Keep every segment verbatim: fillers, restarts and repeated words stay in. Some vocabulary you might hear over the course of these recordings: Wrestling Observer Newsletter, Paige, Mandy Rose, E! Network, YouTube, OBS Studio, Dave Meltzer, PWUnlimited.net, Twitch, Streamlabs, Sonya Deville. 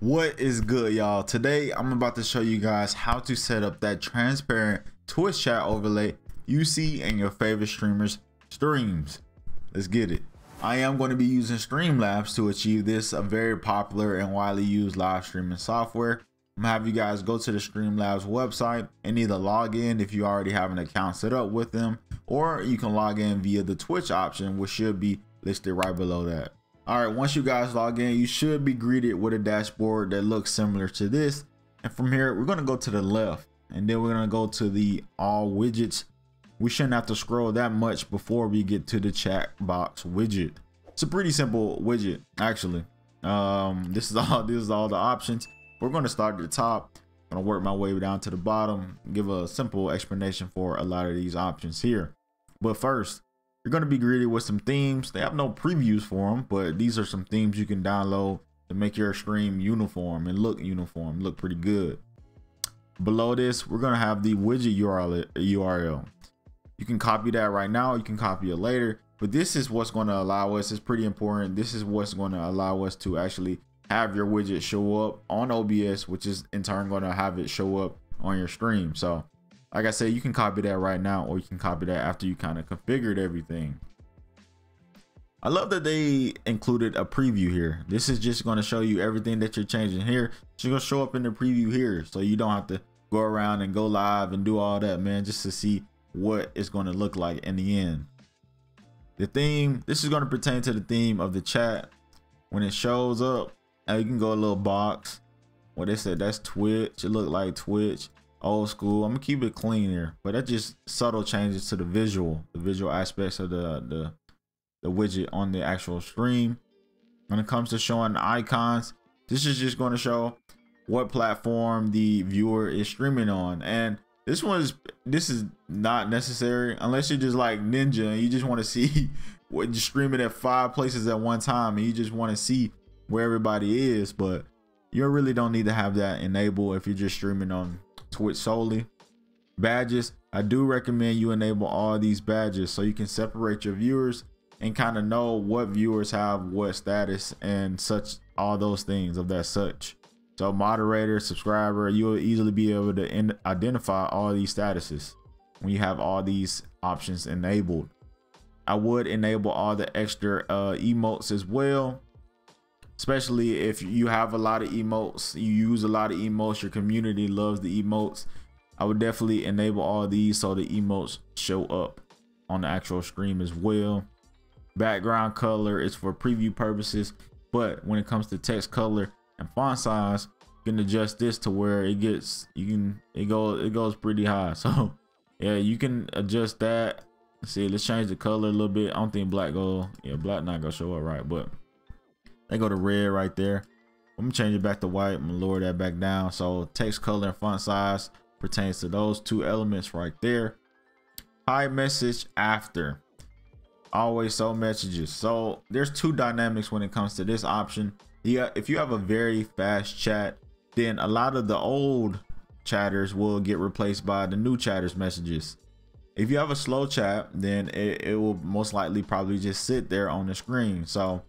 What is good, y'all? Today I'm about to show you guys how to set up that transparent Twitch chat overlay you see in your favorite streamers' streams. Let's get it. I am going to be using Streamlabs to achieve this, a very popular and widely used live streaming software. I'm gonna have you guys go to the Streamlabs website and either log in if you already have an account set up with them, or you can log in via the Twitch option, which should be listed right below that. All right, once you guys log in, you should be greeted with a dashboard that looks similar to this. And from here, we're gonna go to the left and then we're gonna go to the all widgets. We shouldn't have to scroll that much before we get to the chat box widget. It's a pretty simple widget, actually. Um, this is all, this is all the options. We're gonna start at the top, gonna work my way down to the bottom, give a simple explanation for a lot of these options here. But first, you're going to be greeted with some themes. They have no previews for them, but these are some themes you can download to make your stream uniform and look uniform, look pretty good. Below this, we're going to have the widget U R L. You can copy that right now. You can copy it later, but this is what's going to allow us. It's pretty important. This is what's going to allow us to actually have your widget show up on O B S, which is in turn going to have it show up on your stream. So like I said, you can copy that right now, or you can copy that after you kind of configured everything. I love that they included a preview here. This is just going to show you everything that you're changing here. It's going to show up in the preview here, so you don't have to go around and go live and do all that, man, just to see what it's going to look like in the end. The theme, this is going to pertain to the theme of the chat. When it shows up, now you can go a little box. What they said, that's Twitch. It looked like Twitch. Old school. I'm gonna keep it clean here, but that just subtle changes to the visual, the visual aspects of the the, the widget on the actual stream. When it comes to showing the icons, this is just going to show what platform the viewer is streaming on, and this one is this is not necessary unless you're just like Ninja and you just want to see what you're streaming at five places at one time and you just want to see where everybody is. But you really don't need to have that enabled if you're just streaming on Twitch solely. Badges, I do recommend you enable all these badges so you can separate your viewers and kind of know what viewers have what status and such, all those things of that such. So moderator, subscriber, you'll easily be able to identify all these statuses when you have all these options enabled. I would enable all the extra uh, emotes as well, especially if you have a lot of emotes, you use a lot of emotes, your community loves the emotes. I would definitely enable all these so the emotes show up on the actual stream as well. Background color is for preview purposes, but when it comes to text color and font size, you can adjust this to where it gets, you can, it goes, it goes pretty high. So yeah, you can adjust that. Let's see, let's change the color a little bit. I don't think black go, yeah, black not gonna show up right, but they go to red right there. I'm gonna change it back to white. I'm gonna lower that back down. So text color and font size pertains to those two elements right there. Hide message after. Always show messages. So there's two dynamics when it comes to this option. Yeah, if you have a very fast chat, then a lot of the old chatters will get replaced by the new chatters' messages. If you have a slow chat, then it, it will most likely probably just sit there on the screen. So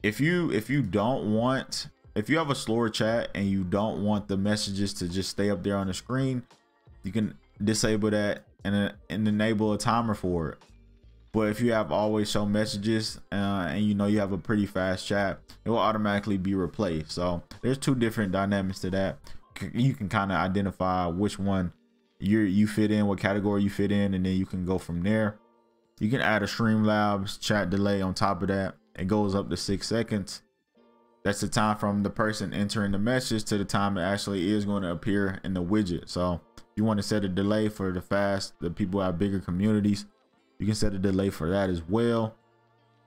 if you if you don't want, if you have a slower chat and you don't want the messages to just stay up there on the screen, you can disable that and, and enable a timer for it. But if you have always show messages uh, and you know you have a pretty fast chat, it will automatically be replaced. So there's two different dynamics to that. You can kind of identify which one you you fit in, what category you fit in, and then you can go from there. You can add a Streamlabs chat delay on top of that. It goes up to six seconds. That's the time from the person entering the message to the time it actually is going to appear in the widget. So you want to set a delay for the fast, the people have bigger communities, you can set a delay for that as well.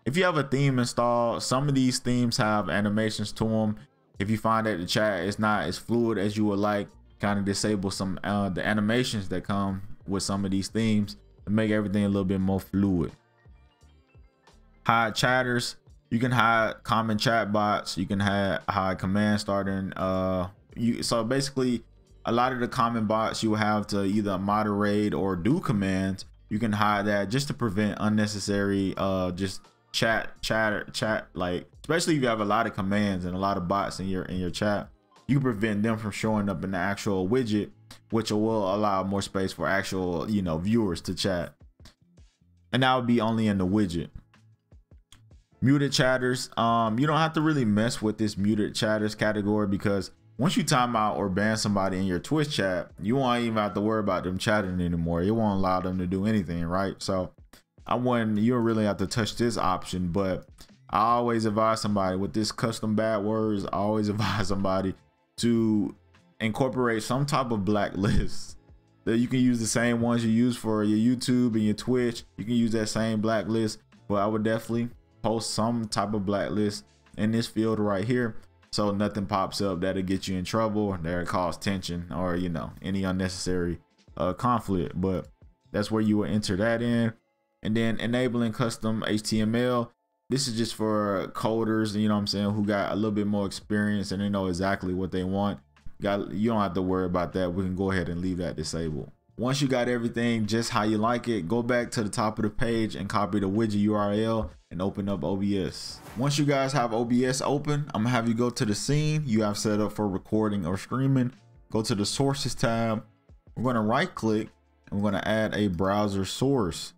If you have a theme installed, some of these themes have animations to them. If you find that the chat is not as fluid as you would like, kind of disable some uh, the animations that come with some of these themes to make everything a little bit more fluid. Hide chatters. You can hide common chat bots. You can hide, hide command starting. Uh, you, so basically, a lot of the common bots you will have to either moderate or do commands. You can hide that just to prevent unnecessary, uh, just chat, chatter, chat like especially if you have a lot of commands and a lot of bots in your in your chat, you can prevent them from showing up in the actual widget, which will allow more space for actual, you know, viewers to chat. And that would be only in the widget. Muted chatters, um, you don't have to really mess with this muted chatters category, because once you time out or ban somebody in your Twitch chat, you won't even have to worry about them chatting anymore. It won't allow them to do anything, right? So I wouldn't, you don't really have to touch this option, but I always advise somebody with this custom bad words, I always advise somebody to incorporate some type of blacklist that you can use the same ones you use for your YouTube and your Twitch. You can use that same blacklist, but I would definitely post some type of blacklist in this field right here, so nothing pops up that'll get you in trouble or that'll cause tension or, you know, any unnecessary uh, conflict. But that's where you will enter that in. And then enabling custom H T M L. This is just for coders, you know what I'm saying, who got a little bit more experience and they know exactly what they want. Got, you don't have to worry about that. We can go ahead and leave that disabled. Once you got everything just how you like it, go back to the top of the page and copy the widget U R L and open up O B S. Once you guys have O B S open, I'm gonna have you go to the scene you have set up for recording or streaming. Go to the sources tab. We're gonna right click and we're gonna add a browser source.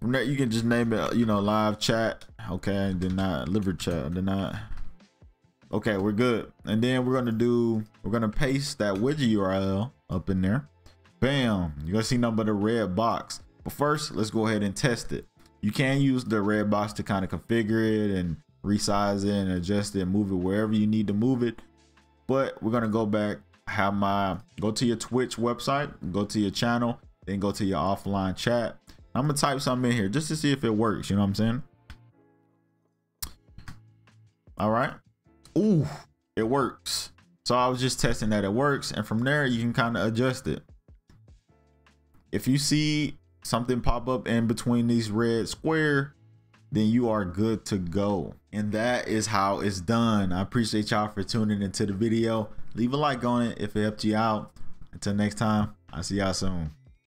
From there, you can just name it, you know, live chat. Okay, did not liver chat, did not. Okay, we're good. And then we're gonna do, we're gonna paste that widget U R L up in there. Bam, you're gonna see nothing but a red box. But first, let's go ahead and test it. You can use the red box to kind of configure it and resize it and adjust it and move it wherever you need to move it. But we're gonna go back, have my, go to your Twitch website, go to your channel, then go to your offline chat. I'm gonna type something in here just to see if it works, you know what I'm saying? All right, ooh, it works. So I was just testing that it works, and from there you can kind of adjust it. If you see something pop up in between these red square, then you are good to go. And that is how it's done. I appreciate y'all for tuning into the video. Leave a like on it if it helped you out. Until next time, I'll see y'all soon.